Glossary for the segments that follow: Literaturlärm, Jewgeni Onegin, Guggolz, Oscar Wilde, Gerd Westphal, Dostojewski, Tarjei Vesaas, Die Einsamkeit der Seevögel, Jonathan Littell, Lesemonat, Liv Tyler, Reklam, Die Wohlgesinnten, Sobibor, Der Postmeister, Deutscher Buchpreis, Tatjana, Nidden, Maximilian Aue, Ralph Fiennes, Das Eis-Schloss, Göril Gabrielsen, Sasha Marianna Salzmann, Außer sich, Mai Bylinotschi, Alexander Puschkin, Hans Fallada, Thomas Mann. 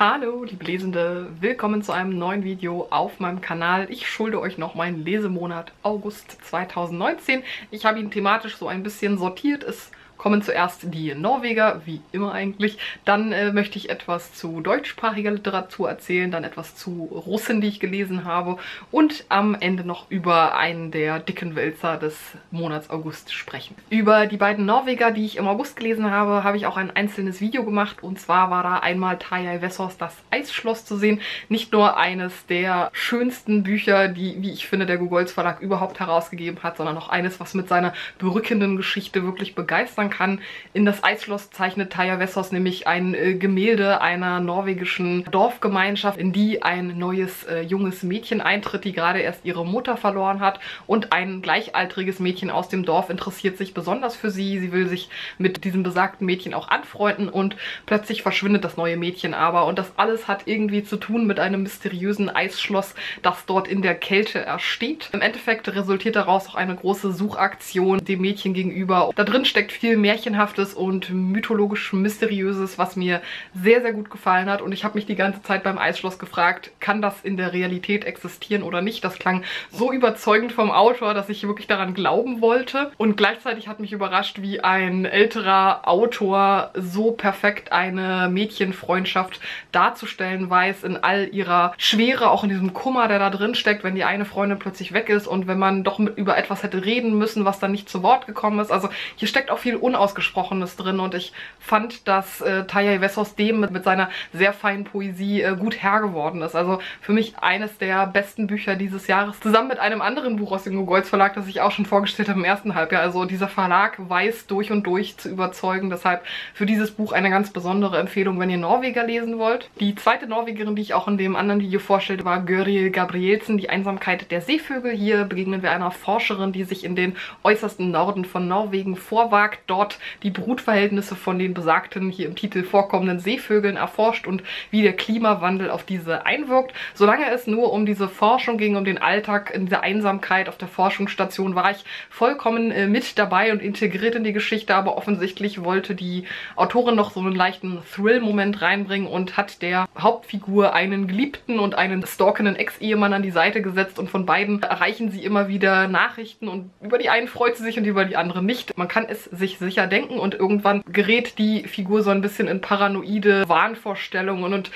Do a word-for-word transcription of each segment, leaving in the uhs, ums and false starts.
Hallo liebe Lesende, willkommen zu einem neuen Video auf meinem Kanal. Ich schulde euch noch meinen Lesemonat August zweitausendneunzehn. Ich habe ihn thematisch so ein bisschen sortiert. Es kommen zuerst die Norweger, wie immer eigentlich. Dann äh, möchte ich etwas zu deutschsprachiger Literatur erzählen, dann etwas zu Russen, die ich gelesen habe. Und am Ende noch über einen der dicken Wälzer des Monats August sprechen. Über die beiden Norweger, die ich im August gelesen habe, habe ich auch ein einzelnes Video gemacht. Und zwar war da einmal Tarjei Vesaas' Das Eis-Schloss zu sehen. Nicht nur eines der schönsten Bücher, die, wie ich finde, der Guggolz Verlag überhaupt herausgegeben hat, sondern auch eines, was mit seiner berückenden Geschichte wirklich begeistern kann. In Das Eis-Schloss zeichnet Tarjei Vesaas nämlich ein äh, Gemälde einer norwegischen Dorfgemeinschaft, in die ein neues äh, junges Mädchen eintritt, die gerade erst ihre Mutter verloren hat, und ein gleichaltriges Mädchen aus dem Dorf interessiert sich besonders für sie. Sie will sich mit diesem besagten Mädchen auch anfreunden und plötzlich verschwindet das neue Mädchen aber, und das alles hat irgendwie zu tun mit einem mysteriösen Eisschloss, das dort in der Kälte ersteht. Im Endeffekt resultiert daraus auch eine große Suchaktion dem Mädchen gegenüber. Da drin steckt viel Märchenhaftes und mythologisch Mysteriöses, was mir sehr, sehr gut gefallen hat, und ich habe mich die ganze Zeit beim Eisschloss gefragt, kann das in der Realität existieren oder nicht? Das klang so überzeugend vom Autor, dass ich wirklich daran glauben wollte, und gleichzeitig hat mich überrascht, wie ein älterer Autor so perfekt eine Mädchenfreundschaft darzustellen weiß, in all ihrer Schwere, auch in diesem Kummer, der da drin steckt, wenn die eine Freundin plötzlich weg ist und wenn man doch mit über etwas hätte reden müssen, was dann nicht zu Wort gekommen ist. Also hier steckt auch viel Unausgesprochenes drin, und ich fand, dass äh, Tarjei Vesaas dem mit, mit seiner sehr feinen Poesie äh, gut Herr geworden ist. Also für mich eines der besten Bücher dieses Jahres, zusammen mit einem anderen Buch aus dem Guggolz Verlag, das ich auch schon vorgestellt habe im ersten Halbjahr. Also dieser Verlag weiß durch und durch zu überzeugen, deshalb für dieses Buch eine ganz besondere Empfehlung, wenn ihr Norweger lesen wollt. Die zweite Norwegerin, die ich auch in dem anderen Video vorstellte, war Göril Gabrielsen, Die Einsamkeit der Seevögel. Hier begegnen wir einer Forscherin, die sich in den äußersten Norden von Norwegen vorwagt, dort die Brutverhältnisse von den besagten, hier im Titel vorkommenden Seevögeln erforscht und wie der Klimawandel auf diese einwirkt. Solange es nur um diese Forschung ging, um den Alltag in der Einsamkeit auf der Forschungsstation, war ich vollkommen äh, mit dabei und integriert in die Geschichte, aber offensichtlich wollte die Autorin noch so einen leichten Thrill-Moment reinbringen und hat der Hauptfigur einen Geliebten und einen stalkenden Ex-Ehemann an die Seite gesetzt, und von beiden erreichen sie immer wieder Nachrichten, und über die einen freut sie sich und über die andere nicht. Man kann es sich sicher denken, und irgendwann gerät die Figur so ein bisschen in paranoide Wahnvorstellungen, und, und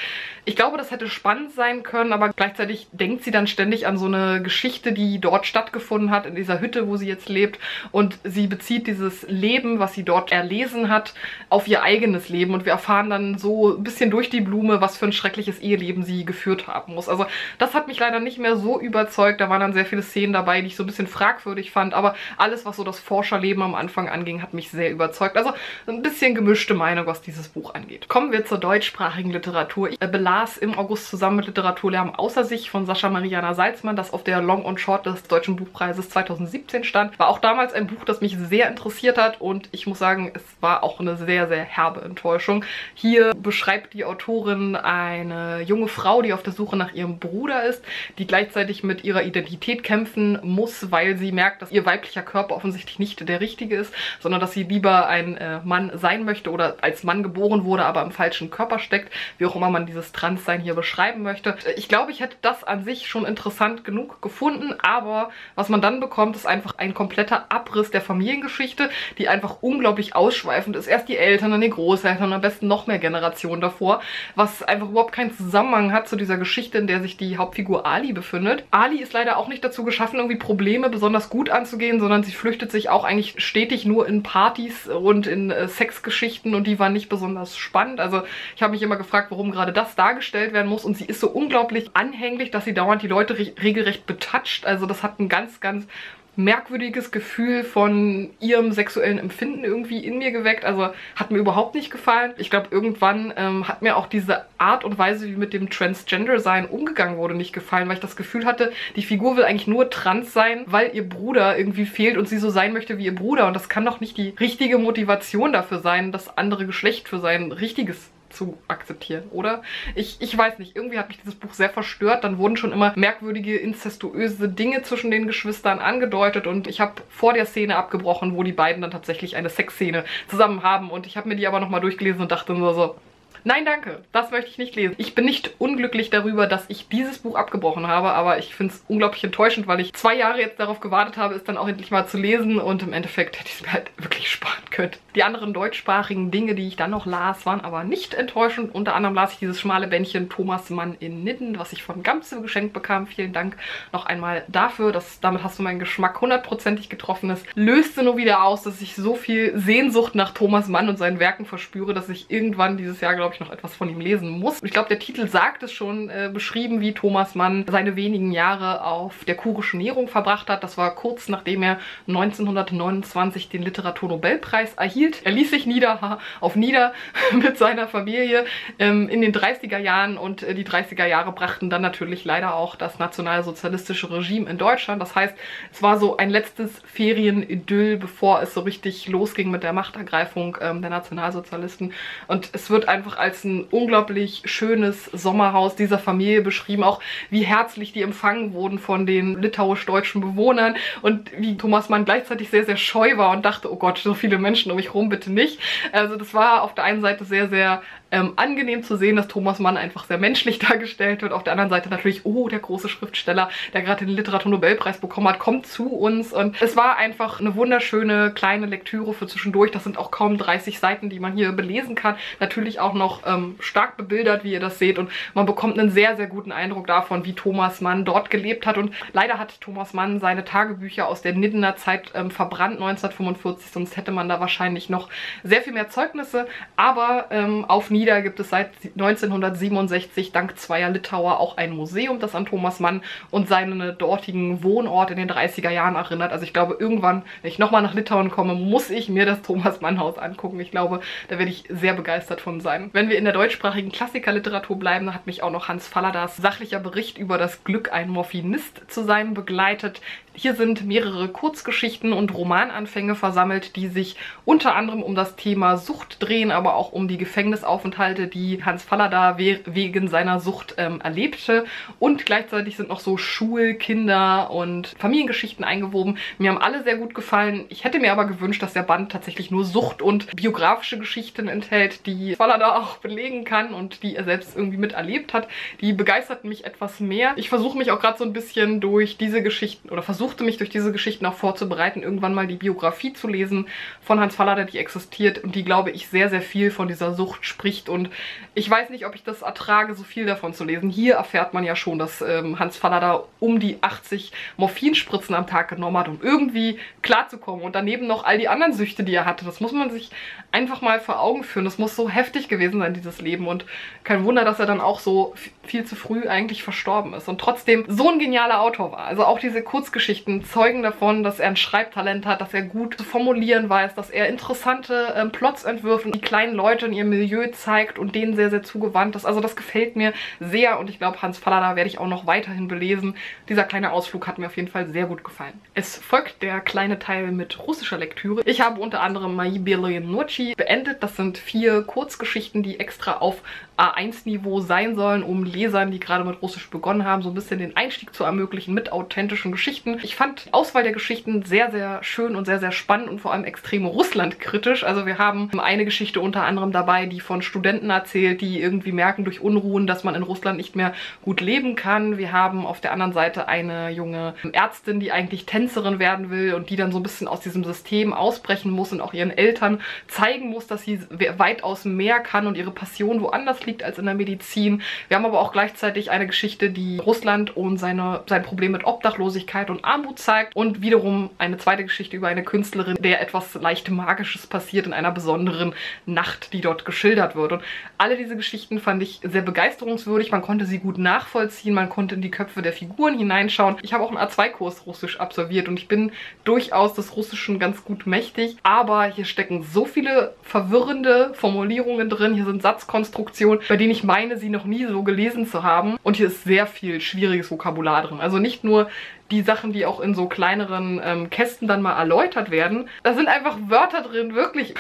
ich glaube, das hätte spannend sein können, aber gleichzeitig denkt sie dann ständig an so eine Geschichte, die dort stattgefunden hat, in dieser Hütte, wo sie jetzt lebt, und sie bezieht dieses Leben, was sie dort erlesen hat, auf ihr eigenes Leben, und wir erfahren dann so ein bisschen durch die Blume, was für ein schreckliches Eheleben sie geführt haben muss. Also das hat mich leider nicht mehr so überzeugt, da waren dann sehr viele Szenen dabei, die ich so ein bisschen fragwürdig fand, aber alles, was so das Forscherleben am Anfang anging, hat mich sehr überzeugt. Also ein bisschen gemischte Meinung, was dieses Buch angeht. Kommen wir zur deutschsprachigen Literatur. Ich belas im August zusammen mit Literaturlärm Außer sich von Sasha Marianna Salzmann, das auf der Long und Short des Deutschen Buchpreises zweitausendsiebzehn stand. War auch damals ein Buch, das mich sehr interessiert hat, und ich muss sagen, es war auch eine sehr, sehr herbe Enttäuschung. Hier beschreibt die Autorin eine junge Frau, die auf der Suche nach ihrem Bruder ist, die gleichzeitig mit ihrer Identität kämpfen muss, weil sie merkt, dass ihr weiblicher Körper offensichtlich nicht der richtige ist, sondern dass sie lieber ein äh, Mann sein möchte oder als Mann geboren wurde, aber im falschen Körper steckt, wie auch immer man dieses Transsein hier beschreiben möchte. Ich glaube, ich hätte das an sich schon interessant genug gefunden, aber was man dann bekommt, ist einfach ein kompletter Abriss der Familiengeschichte, die einfach unglaublich ausschweifend ist. Erst die Eltern, dann die Großeltern, am besten noch mehr Generationen davor, was einfach überhaupt keinen Zusammenhang hat zu dieser Geschichte, in der sich die Hauptfigur Ali befindet. Ali ist leider auch nicht dazu geschaffen, irgendwie Probleme besonders gut anzugehen, sondern sie flüchtet sich auch eigentlich stetig nur in Partys und in Sexgeschichten, und die waren nicht besonders spannend. Also ich habe mich immer gefragt, warum gerade das dargestellt werden muss, und sie ist so unglaublich anhänglich, dass sie dauernd die Leute re regelrecht betatscht. Also das hat ein ganz, ganz merkwürdiges Gefühl von ihrem sexuellen Empfinden irgendwie in mir geweckt. Also hat mir überhaupt nicht gefallen. Ich glaube, irgendwann ähm, hat mir auch diese Art und Weise, wie mit dem Transgender-Sein umgegangen wurde, nicht gefallen, weil ich das Gefühl hatte, die Figur will eigentlich nur trans sein, weil ihr Bruder irgendwie fehlt und sie so sein möchte wie ihr Bruder. Und das kann doch nicht die richtige Motivation dafür sein, das andere Geschlecht für sein richtiges zu akzeptieren, oder? Ich, ich weiß nicht, irgendwie hat mich dieses Buch sehr verstört. Dann wurden schon immer merkwürdige, inzestuöse Dinge zwischen den Geschwistern angedeutet, und ich habe vor der Szene abgebrochen, wo die beiden dann tatsächlich eine Sexszene zusammen haben, und ich habe mir die aber nochmal durchgelesen und dachte nur so, Nein, danke, das möchte ich nicht lesen. Ich bin nicht unglücklich darüber, dass ich dieses Buch abgebrochen habe, aber ich finde es unglaublich enttäuschend, weil ich zwei Jahre jetzt darauf gewartet habe, es dann auch endlich mal zu lesen, und im Endeffekt hätte ich es mir halt wirklich sparen können. Die anderen deutschsprachigen Dinge, die ich dann noch las, waren aber nicht enttäuschend. Unter anderem las ich dieses schmale Bändchen Thomas Mann in Nidden, was ich von Gamze geschenkt bekam. Vielen Dank noch einmal dafür, dass damit hast du meinen Geschmack hundertprozentig getroffen. Es löste nur wieder aus, dass ich so viel Sehnsucht nach Thomas Mann und seinen Werken verspüre, dass ich irgendwann dieses Jahr, glaube ich, noch etwas von ihm lesen muss. Und ich glaube, der Titel sagt es schon, äh, beschrieben, wie Thomas Mann seine wenigen Jahre auf der kurischen Nehrung verbracht hat. Das war kurz nachdem er neunzehnhundertneunundzwanzig den Literaturnobelpreis erhielt. Er ließ sich nieder, auf nieder mit seiner Familie ähm, in den dreißiger Jahren, und äh, die dreißiger Jahre brachten dann natürlich leider auch das nationalsozialistische Regime in Deutschland. Das heißt, es war so ein letztes Ferienidyll, bevor es so richtig losging mit der Machtergreifung ähm, der Nationalsozialisten. Und es wird einfach als ein unglaublich schönes Sommerhaus dieser Familie beschrieben, auch wie herzlich die empfangen wurden von den litauisch-deutschen Bewohnern und wie Thomas Mann gleichzeitig sehr, sehr scheu war und dachte, oh Gott, so viele Menschen um mich rum, bitte nicht. Also das war auf der einen Seite sehr, sehr ähm, angenehm zu sehen, dass Thomas Mann einfach sehr menschlich dargestellt wird. Auf der anderen Seite natürlich, oh, der große Schriftsteller, der gerade den Literaturnobelpreis bekommen hat, kommt zu uns. Und es war einfach eine wunderschöne kleine Lektüre für zwischendurch. Das sind auch kaum dreißig Seiten, die man hier belesen kann. Natürlich auch noch ähm, stark bebildert, wie ihr das seht. Und man bekommt einen sehr, sehr guten Eindruck davon, wie Thomas Mann dort gelebt hat. Und leider hat Thomas Mann seine Tagebücher aus der Niddener Zeit ähm, verbrannt, neunzehnhundertfünfundvierzig. Sonst hätte man da wahrscheinlich noch sehr viel mehr Zeugnisse. Aber ähm, auf Nieder gibt es seit neunzehnhundertsiebenundsechzig dank zweier Litauer auch ein Museum, das an Thomas Mann und seinen dortigen Wohnort in den dreißiger Jahren erinnert. Also ich glaube, irgendwann, wenn ich nochmal nach Litauen komme, muss ich mir das Thomas-Mann-Haus angucken. Ich glaube, da werde ich sehr begeistert von sein. Wenn wir in der deutschsprachigen Klassikerliteratur bleiben, dann hat mich auch noch Hans Falladas sachlicher Bericht über das Glück, ein Morphinist zu sein, begleitet. Hier sind mehrere Kurzgeschichten und Romananfänge versammelt, die sich unter anderem um das Thema Sucht drehen, aber auch um die Gefängnisaufenthalte, die Hans Fallada we wegen seiner Sucht ähm, erlebte. Und gleichzeitig sind noch so Schul-, Kinder- und Familiengeschichten eingewoben. Mir haben alle sehr gut gefallen. Ich hätte mir aber gewünscht, dass der Band tatsächlich nur Sucht- und biografische Geschichten enthält, die Fallada auch belegen kann und die er selbst irgendwie miterlebt hat. Die begeisterten mich etwas mehr. Ich versuche mich auch gerade so ein bisschen durch diese Geschichten oder versuche versuchte mich durch diese Geschichten auch vorzubereiten, irgendwann mal die Biografie zu lesen von Hans Fallada, die existiert und die, glaube ich, sehr, sehr viel von dieser Sucht spricht, und ich weiß nicht, ob ich das ertrage, so viel davon zu lesen. Hier erfährt man ja schon, dass ähm, Hans Fallada um die achtzig Morphinspritzen am Tag genommen hat, um irgendwie klarzukommen, und daneben noch all die anderen Süchte, die er hatte. Das muss man sich einfach mal vor Augen führen. Das muss so heftig gewesen sein, dieses Leben, und kein Wunder, dass er dann auch so viel zu früh eigentlich verstorben ist und trotzdem so ein genialer Autor war. Also auch diese Kurzgeschichten zeugen davon, dass er ein Schreibtalent hat, dass er gut zu formulieren weiß, dass er interessante ähm, Plots entwirft und die kleinen Leute in ihrem Milieu zeigt und denen sehr, sehr zugewandt ist. Also das gefällt mir sehr, und ich glaube, Hans Fallada werde ich auch noch weiterhin belesen. Dieser kleine Ausflug hat mir auf jeden Fall sehr gut gefallen. Es folgt der kleine Teil mit russischer Lektüre. Ich habe unter anderem Mai Bylinotschi beendet. Das sind vier Kurzgeschichten, die extra auf A eins Niveau sein sollen, um Lesern, die gerade mit Russisch begonnen haben, so ein bisschen den Einstieg zu ermöglichen mit authentischen Geschichten. Ich fand die Auswahl der Geschichten sehr, sehr schön und sehr, sehr spannend und vor allem extrem russlandkritisch. Also wir haben eine Geschichte unter anderem dabei, die von Studenten erzählt, die irgendwie merken durch Unruhen, dass man in Russland nicht mehr gut leben kann. Wir haben auf der anderen Seite eine junge Ärztin, die eigentlich Tänzerin werden will und die dann so ein bisschen aus diesem System ausbrechen muss und auch ihren Eltern zeigen muss, dass sie weitaus mehr kann und ihre Passion woanders liegt als in der Medizin. Wir haben aber auch gleichzeitig eine Geschichte, die Russland und seine, sein Problem mit Obdachlosigkeit und Armut zeigt, und wiederum eine zweite Geschichte über eine Künstlerin, der etwas leicht Magisches passiert in einer besonderen Nacht, die dort geschildert wird. Und alle diese Geschichten fand ich sehr begeisterungswürdig. Man konnte sie gut nachvollziehen, man konnte in die Köpfe der Figuren hineinschauen. Ich habe auch einen A zwei Kurs Russisch absolviert und ich bin durchaus des Russischen ganz gut mächtig, aber hier stecken so viele verwirrende Formulierungen drin. Hier sind Satzkonstruktionen, bei denen ich meine, sie noch nie so gelesen zu haben, und hier ist sehr viel schwieriges Vokabular drin. Also nicht nur die Sachen, die auch in so kleineren ähm, Kästen dann mal erläutert werden. Da sind einfach Wörter drin, wirklich.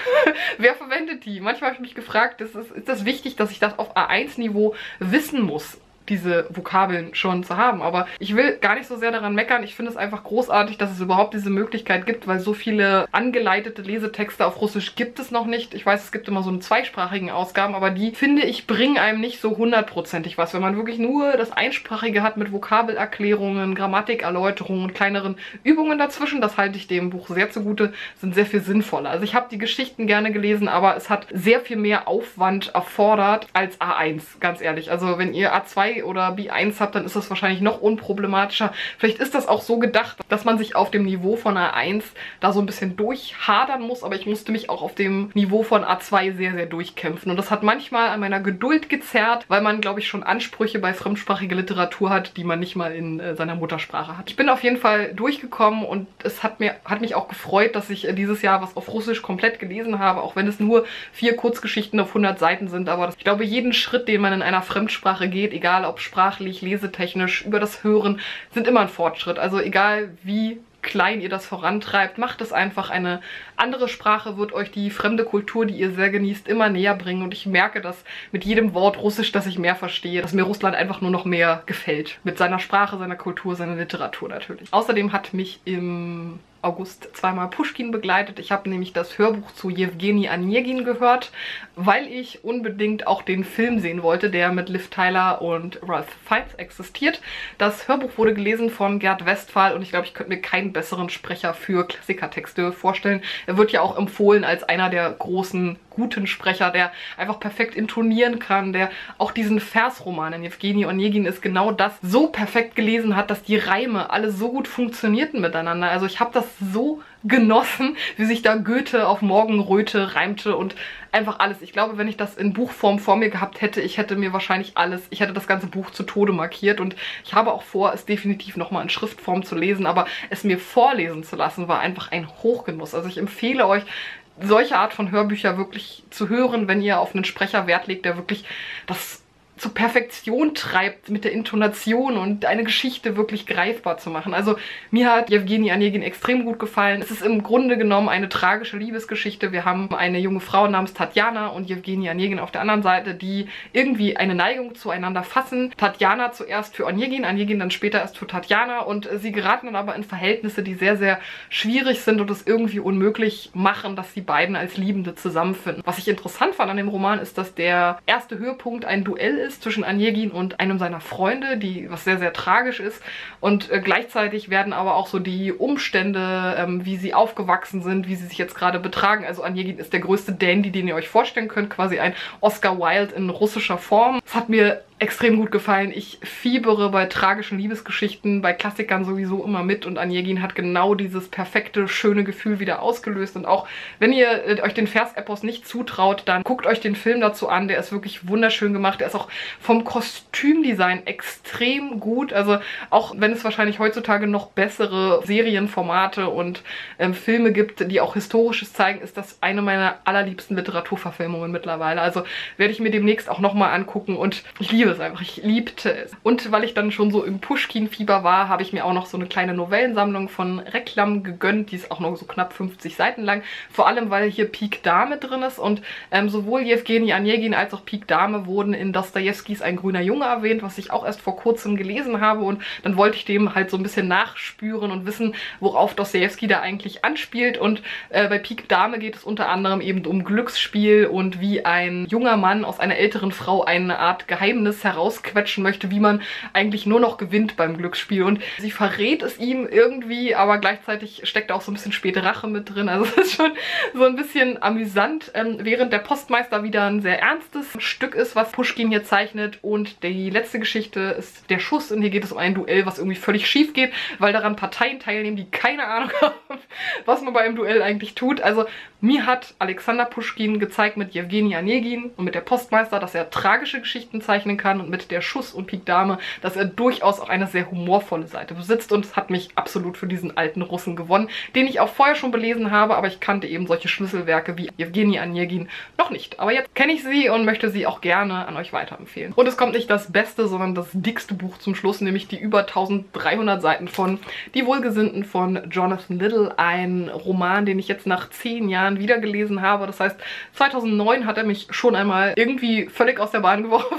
Wer verwendet die? Manchmal habe ich mich gefragt, ist, ist, ist das wichtig, dass ich das auf A eins Niveau wissen muss? diese Vokabeln schon zu haben. Aber ich will gar nicht so sehr daran meckern. Ich finde es einfach großartig, dass es überhaupt diese Möglichkeit gibt, weil so viele angeleitete Lesetexte auf Russisch gibt es noch nicht. Ich weiß, es gibt immer so eine zweisprachigen Ausgaben, aber die, finde ich, bringen einem nicht so hundertprozentig was. Wenn man wirklich nur das Einsprachige hat mit Vokabelerklärungen, Grammatikerläuterungen und kleineren Übungen dazwischen, das halte ich dem Buch sehr zugute, sind sehr viel sinnvoller. Also ich habe die Geschichten gerne gelesen, aber es hat sehr viel mehr Aufwand erfordert als A eins, ganz ehrlich. Also wenn ihr A zwei oder B eins habt, dann ist das wahrscheinlich noch unproblematischer. Vielleicht ist das auch so gedacht, dass man sich auf dem Niveau von A eins da so ein bisschen durchhadern muss, aber ich musste mich auch auf dem Niveau von A zwei sehr, sehr durchkämpfen. Und das hat manchmal an meiner Geduld gezerrt, weil man, glaube ich, schon Ansprüche bei fremdsprachiger Literatur hat, die man nicht mal in äh, seiner Muttersprache hat. Ich bin auf jeden Fall durchgekommen und es hat, mir, hat mich auch gefreut, dass ich äh, dieses Jahr was auf Russisch komplett gelesen habe, auch wenn es nur vier Kurzgeschichten auf hundert Seiten sind. Aber das, ich glaube, jeden Schritt, den man in einer Fremdsprache geht, egal ob sprachlich, lesetechnisch, über das Hören, sind immer ein Fortschritt. Also egal wie klein ihr das vorantreibt, macht es einfach. Eine andere Sprache wird euch die fremde Kultur, die ihr sehr genießt, immer näher bringen. Und ich merke das mit jedem Wort Russisch, dass ich mehr verstehe, dass mir Russland einfach nur noch mehr gefällt. Mit seiner Sprache, seiner Kultur, seiner Literatur natürlich. Außerdem hat mich im August zweimal Puschkin begleitet. Ich habe nämlich das Hörbuch zu Jewgeni Onegin gehört, weil ich unbedingt auch den Film sehen wollte, der mit Liv Tyler und Ralph Fiennes existiert. Das Hörbuch wurde gelesen von Gerd Westphal und ich glaube, ich könnte mir keinen besseren Sprecher für Klassikertexte vorstellen. Er wird ja auch empfohlen als einer der großen guten Sprecher, der einfach perfekt intonieren kann, der auch diesen Versroman in Jewgeni Onegin ist genau das, so perfekt gelesen hat, dass die Reime alle so gut funktionierten miteinander. Also ich habe das so genossen, wie sich da Goethe auf Morgenröte reimte und einfach alles. Ich glaube, wenn ich das in Buchform vor mir gehabt hätte, ich hätte mir wahrscheinlich alles, ich hätte das ganze Buch zu Tode markiert und ich habe auch vor, es definitiv nochmal in Schriftform zu lesen, aber es mir vorlesen zu lassen, war einfach ein Hochgenuss. Also ich empfehle euch, solche Art von Hörbücher wirklich zu hören, wenn ihr auf einen Sprecher Wert legt, der wirklich das zur Perfektion treibt mit der Intonation und eine Geschichte wirklich greifbar zu machen. Also mir hat Jewgeni Onegin extrem gut gefallen. Es ist im Grunde genommen eine tragische Liebesgeschichte. Wir haben eine junge Frau namens Tatjana und Jewgeni Onegin auf der anderen Seite, die irgendwie eine Neigung zueinander fassen. Tatjana zuerst für Onegin, Onegin dann später erst für Tatjana und sie geraten dann aber in Verhältnisse, die sehr, sehr schwierig sind und es irgendwie unmöglich machen, dass die beiden als Liebende zusammenfinden. Was ich interessant fand an dem Roman ist, dass der erste Höhepunkt ein Duell ist zwischen Onegin und einem seiner Freunde, die was sehr, sehr tragisch ist. Und äh, gleichzeitig werden aber auch so die Umstände, ähm, wie sie aufgewachsen sind, wie sie sich jetzt gerade betragen. Also Onegin ist der größte Dandy, den ihr euch vorstellen könnt. Quasi ein Oscar Wilde in russischer Form. Das hat mir extrem gut gefallen. Ich fiebere bei tragischen Liebesgeschichten, bei Klassikern sowieso immer mit und Onegin hat genau dieses perfekte, schöne Gefühl wieder ausgelöst. Und auch wenn ihr euch den Vers-Epos nicht zutraut, dann guckt euch den Film dazu an. Der ist wirklich wunderschön gemacht. Der ist auch vom Kostümdesign extrem gut. Also auch wenn es wahrscheinlich heutzutage noch bessere Serienformate und ähm, Filme gibt, die auch Historisches zeigen, ist das eine meiner allerliebsten Literaturverfilmungen mittlerweile. Also werde ich mir demnächst auch nochmal angucken und ich liebe einfach. Ich liebte es. Und weil ich dann schon so im Puschkin-Fieber war, habe ich mir auch noch so eine kleine Novellensammlung von Reklam gegönnt. Die ist auch noch so knapp fünfzig Seiten lang. Vor allem, weil hier Pik Dame drin ist und ähm, sowohl Jewgeni Onegin als auch Pik Dame wurden in Dostojewskis Ein grüner Junge erwähnt, was ich auch erst vor kurzem gelesen habe und dann wollte ich dem halt so ein bisschen nachspüren und wissen, worauf Dostojewski da eigentlich anspielt und äh, bei Pik Dame geht es unter anderem eben um Glücksspiel und wie ein junger Mann aus einer älteren Frau eine Art Geheimnis herausquetschen möchte, wie man eigentlich nur noch gewinnt beim Glücksspiel. Und sie verrät es ihm irgendwie, aber gleichzeitig steckt auch so ein bisschen späte Rache mit drin. Also es ist schon so ein bisschen amüsant, ähm, während der Postmeister wieder ein sehr ernstes Stück ist, was Puschkin hier zeichnet. Und die letzte Geschichte ist der Schuss. Und hier geht es um ein Duell, was irgendwie völlig schief geht, weil daran Parteien teilnehmen, die keine Ahnung haben, was man bei einem Duell eigentlich tut. Also mir hat Alexander Puschkin gezeigt mit Jewgeni Onegin und mit der Postmeister, dass er tragische Geschichten zeichnen kann. Und mit der Schuss- und Pik Dame, dass er durchaus auch eine sehr humorvolle Seite besitzt und es hat mich absolut für diesen alten Russen gewonnen, den ich auch vorher schon belesen habe, aber ich kannte eben solche Schlüsselwerke wie Jewgeni Onegin noch nicht. Aber jetzt kenne ich sie und möchte sie auch gerne an euch weiterempfehlen. Und es kommt nicht das beste, sondern das dickste Buch zum Schluss, nämlich die über dreizehnhundert Seiten von Die Wohlgesinnten von Jonathan Littell. Littell, ein Roman, den ich jetzt nach zehn Jahren wiedergelesen habe. Das heißt, zweitausendneun hat er mich schon einmal irgendwie völlig aus der Bahn geworfen.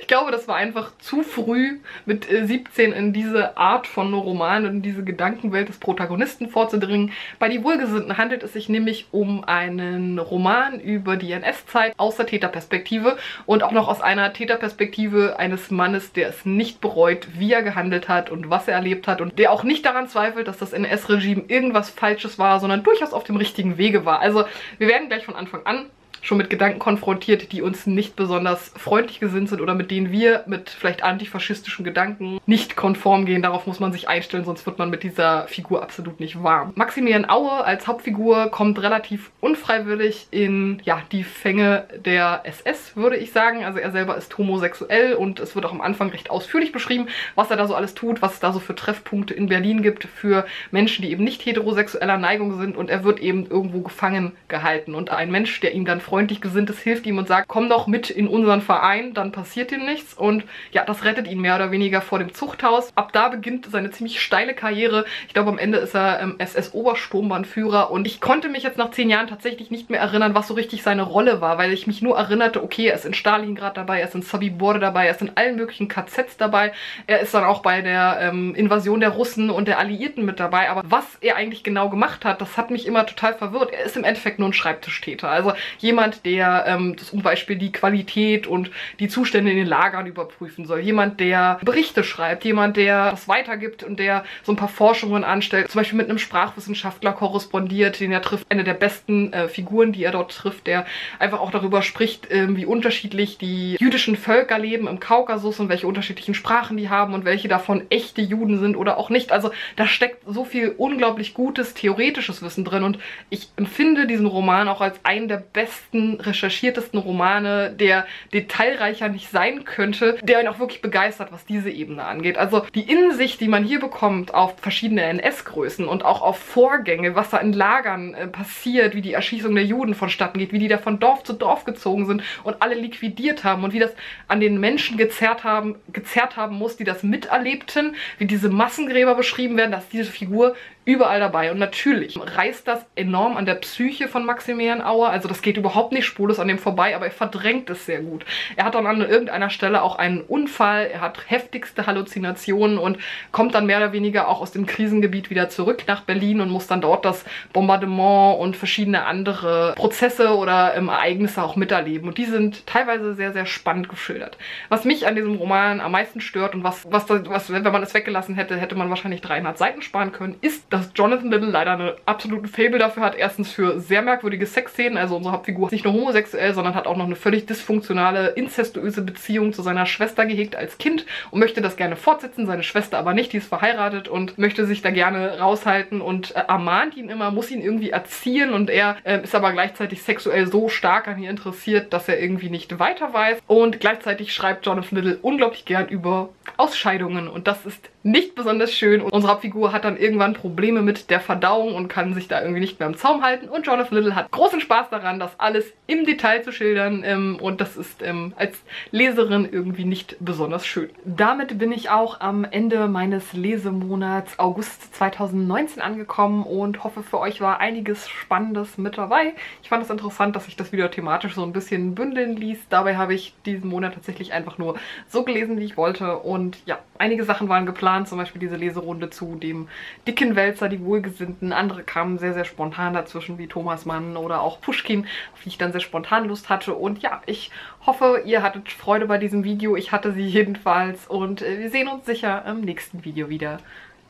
Ich glaube, das war einfach zu früh, mit siebzehn in diese Art von Roman und diese Gedankenwelt des Protagonisten vorzudringen. Bei Die Wohlgesinnten handelt es sich nämlich um einen Roman über die N S-Zeit aus der Täterperspektive und auch noch aus einer Täterperspektive eines Mannes, der es nicht bereut, wie er gehandelt hat und was er erlebt hat und der auch nicht daran zweifelt, dass das N S-Regime irgendwas Falsches war, sondern durchaus auf dem richtigen Wege war. Also wir werden gleich von Anfang an schon mit Gedanken konfrontiert, die uns nicht besonders freundlich gesinnt sind oder mit denen wir mit vielleicht antifaschistischen Gedanken nicht konform gehen. Darauf muss man sich einstellen, sonst wird man mit dieser Figur absolut nicht warm. Maximilian Aue als Hauptfigur kommt relativ unfreiwillig in ja, die Fänge der S S, würde ich sagen. Also er selber ist homosexuell und es wird auch am Anfang recht ausführlich beschrieben, was er da so alles tut, was es da so für Treffpunkte in Berlin gibt für Menschen, die eben nicht heterosexueller Neigung sind, und er wird eben irgendwo gefangen gehalten. Und ein Mensch, der ihm dann freundlich Gesinntes hilft ihm und sagt, komm doch mit in unseren Verein, dann passiert ihm nichts. Und ja, das rettet ihn mehr oder weniger vor dem Zuchthaus. Ab da beginnt seine ziemlich steile Karriere. Ich glaube, am Ende ist er ähm, S S-Obersturmbannführer. Und ich konnte mich jetzt nach zehn Jahren tatsächlich nicht mehr erinnern, was so richtig seine Rolle war, weil ich mich nur erinnerte, okay, er ist in Stalingrad dabei, er ist in Sobibor dabei, er ist in allen möglichen K Zs dabei. Er ist dann auch bei der ähm, Invasion der Russen und der Alliierten mit dabei. Aber was er eigentlich genau gemacht hat, das hat mich immer total verwirrt. Er ist im Endeffekt nur ein Schreibtischtäter. Also jemand, der ähm, zum Beispiel die Qualität und die Zustände in den Lagern überprüfen soll. Jemand, der Berichte schreibt, jemand, der das weitergibt und der so ein paar Forschungen anstellt. Zum Beispiel mit einem Sprachwissenschaftler korrespondiert, den er trifft. Eine der besten äh, Figuren, die er dort trifft, der einfach auch darüber spricht, ähm, wie unterschiedlich die jüdischen Völker leben im Kaukasus und welche unterschiedlichen Sprachen die haben und welche davon echte Juden sind oder auch nicht. Also da steckt so viel unglaublich gutes theoretisches Wissen drin und ich empfinde diesen Roman auch als einen der besten, recherchiertesten Romane, der detailreicher nicht sein könnte, der ihn auch wirklich begeistert, was diese Ebene angeht. Also die Insicht, die man hier bekommt auf verschiedene N S-Größen und auch auf Vorgänge, was da in Lagern äh, passiert, wie die Erschießung der Juden vonstatten geht, wie die da von Dorf zu Dorf gezogen sind und alle liquidiert haben und wie das an den Menschen gezerrt haben, gezerrt haben muss, die das miterlebten, wie diese Massengräber beschrieben werden, dass diese Figur überall dabei. Und natürlich reißt das enorm an der Psyche von Maximilian Aue. Also das geht überhaupt nicht spurlos an dem vorbei, aber er verdrängt es sehr gut. Er hat dann an irgendeiner Stelle auch einen Unfall, er hat heftigste Halluzinationen und kommt dann mehr oder weniger auch aus dem Krisengebiet wieder zurück nach Berlin und muss dann dort das Bombardement und verschiedene andere Prozesse oder ähm, Ereignisse auch miterleben. Und die sind teilweise sehr, sehr spannend geschildert. Was mich an diesem Roman am meisten stört und was, was, was wenn man es weggelassen hätte, hätte man wahrscheinlich dreihundert Seiten sparen können, ist, dass Jonathan Littell leider einen absoluten Faible dafür hat. Erstens für sehr merkwürdige Sexszenen. Also unsere Hauptfigur ist nicht nur homosexuell, sondern hat auch noch eine völlig dysfunktionale, inzestuöse Beziehung zu seiner Schwester gehegt als Kind und möchte das gerne fortsetzen, seine Schwester aber nicht. Die ist verheiratet und möchte sich da gerne raushalten und äh, ermahnt ihn immer, muss ihn irgendwie erziehen und er äh, ist aber gleichzeitig sexuell so stark an ihr interessiert, dass er irgendwie nicht weiter weiß. Und gleichzeitig schreibt Jonathan Littell unglaublich gern über Ausscheidungen und das ist nicht besonders schön. Und unsere Hauptfigur hat dann irgendwann Probleme mit der Verdauung und kann sich da irgendwie nicht mehr im Zaum halten. Und Jonathan Littell hat großen Spaß daran, das alles im Detail zu schildern. Ähm, und das ist ähm, als Leserin irgendwie nicht besonders schön. Damit bin ich auch am Ende meines Lesemonats August zweitausendneunzehn angekommen und hoffe, für euch war einiges Spannendes mit dabei. Ich fand es interessant, dass sich das wieder thematisch so ein bisschen bündeln ließ. Dabei habe ich diesen Monat tatsächlich einfach nur so gelesen, wie ich wollte. Und ja, einige Sachen waren geplant. Zum Beispiel diese Leserunde zu dem dicken Wälzer, die Wohlgesinnten. Andere kamen sehr, sehr spontan dazwischen, wie Thomas Mann oder auch Puschkin, auf die ich dann sehr spontan Lust hatte. Und ja, ich hoffe, ihr hattet Freude bei diesem Video. Ich hatte sie jedenfalls. Und wir sehen uns sicher im nächsten Video wieder.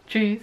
Tschüss!